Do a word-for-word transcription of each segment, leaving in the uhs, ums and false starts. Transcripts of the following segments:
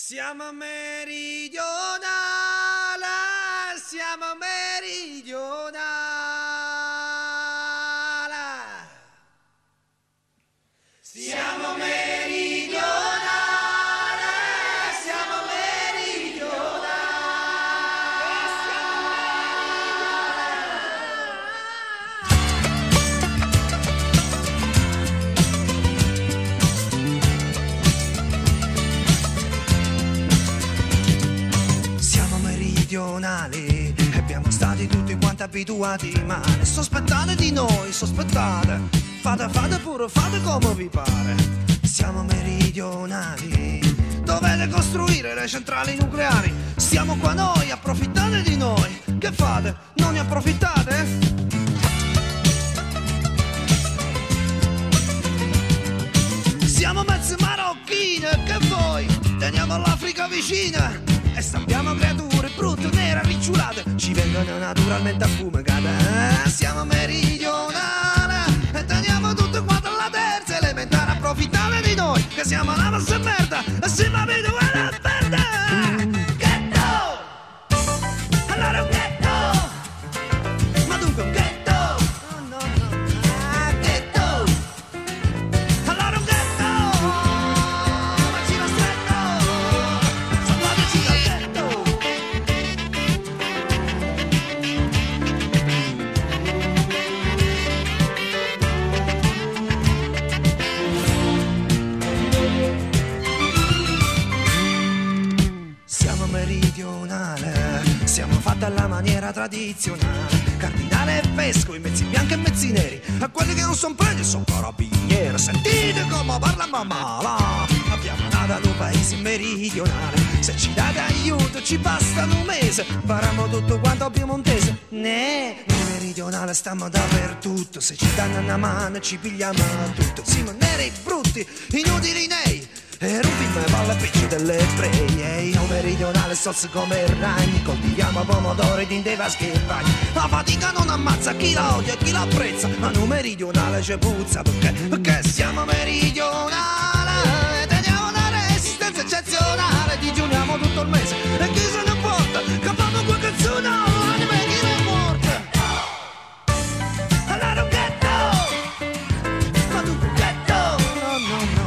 Siamo meridionale, siamo meridionale, siamo meridionale, siamo meridionale. Siamo meridionali e abbiamo stati tutti quanti abituati, ma ne sospettate di noi, sospettate, fate, fate pure, fate come vi pare. Siamo meridionali, dovete costruire le centrali nucleari, siamo qua noi, approfittate di noi, che fate? Non ne approfittate? Siamo mezzi marocchini, che voi? Teniamo l'Africa vicina e stampiamo creature brutte, nere, ricciolate, ci vengono naturalmente affumicate. Eh, siamo meridionali e teniamo tutte quante alla terza elementare, approfittate di noi, che siamo la nostra merda, e si va bene a perdere. Ghetto! Allora un ghetto! Ma dunque un ghetto! Oh, no, no, no. Ah, ghetto! Allora un ghetto! Ma ci va stretto! Salvateci dal ghetto! Siamo meridionale, siamo fatti alla maniera tradizionale, cardinale e vescovo, i mezzi bianchi e mezzi neri, a quelli che non son preti sono carabinieri. Sentite come parla mamma là. Abbiamo nato un paese meridionale, se ci date aiuto ci bastano un mese, faremo tutto quanto piemontese. Ne, noi meridionale stiamo dappertutto, se ci danno una mano ci pigliamo tutto, siamo neri brutti, inutili nei, e rubiamo le palle picce delle preglie. Io meridionale solsi come ragni, coltiviamo pomodori in dei vaschi e bagni. La fatica non ammazza chi la odia e chi la apprezza, ma non meridionale ci puzza, perché? Perché siamo meridionale e teniamo una resistenza eccezionale, digiuniamo tutto il mese e chi se ne importa, capiamo quel canzone all'anime chi ne porta. Allora un ghetto, ma tu un ghetto, no no no.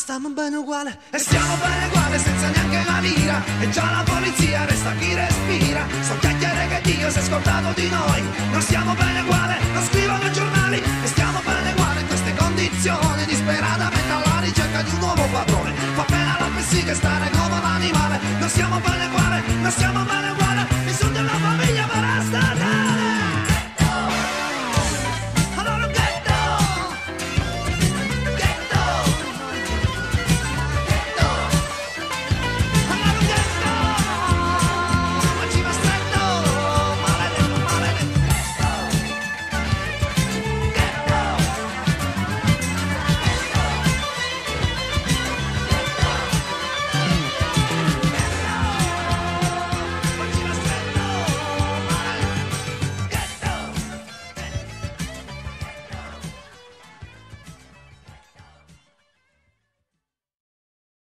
Stiamo bene uguale, e stiamo bene uguale senza neanche una lira, e già la polizia resta chi respira, so chiacchiere che Dio si è scordato di noi, non stiamo bene uguale, non scrivono i giornali, e stiamo bene uguale in queste condizioni, disperatamente alla ricerca di un nuovo padrone, fa pena la psiche stare come l'animale, non stiamo bene uguale, non stiamo bene uguale, mi sono della